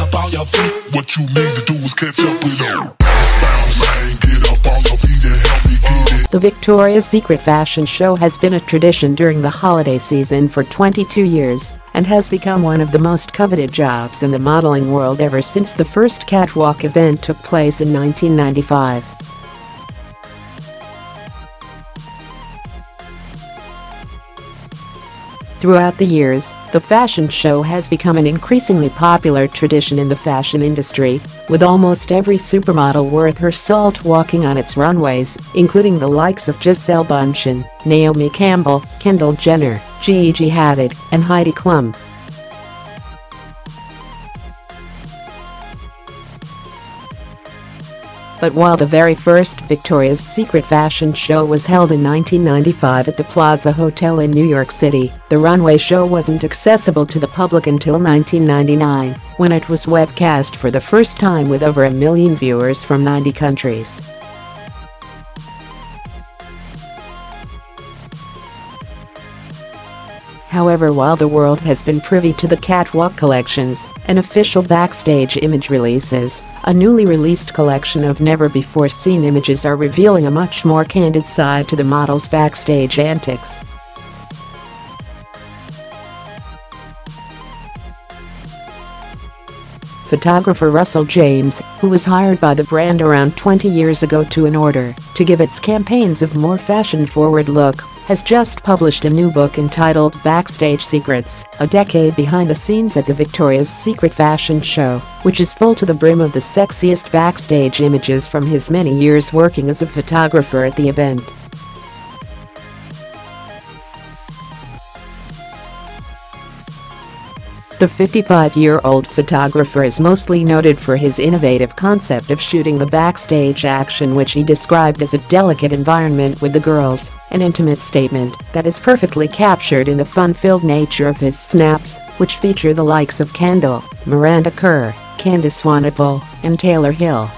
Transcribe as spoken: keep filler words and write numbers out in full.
up on your feet. What you need to do is catch up with her. The Victoria's Secret fashion show has been a tradition during the holiday season for twenty-two years and has become one of the most coveted jobs in the modeling world ever since the first catwalk event took place in nineteen ninety-five. Throughout the years, the fashion show has become an increasingly popular tradition in the fashion industry, with almost every supermodel worth her salt walking on its runways, including the likes of Gisele Bündchen, Naomi Campbell, Kendall Jenner, Gigi Hadid, and Heidi Klum. But while the very first Victoria's Secret fashion show was held in nineteen ninety-five at the Plaza Hotel in New York City, the runway show wasn't accessible to the public until nineteen ninety-nine, when it was webcast for the first time with over a million viewers from ninety countries. However, while the world has been privy to the catwalk collections and official backstage image releases, a newly released collection of never-before-seen images are revealing a much more candid side to the models' backstage antics. Photographer Russell James, who was hired by the brand around twenty years ago to in order to give its campaigns of more fashion-forward look, has just published a new book entitled Backstage Secrets, a decade behind the scenes at the Victoria's Secret fashion show, which is full to the brim of the sexiest backstage images from his many years working as a photographer at the event. The fifty-five-year-old photographer is mostly noted for his innovative concept of shooting the backstage action, which he described as a delicate environment with the girls, an intimate statement that is perfectly captured in the fun-filled nature of his snaps, which feature the likes of Kendall, Miranda Kerr, Candice Swanepoel, and Taylor Hill.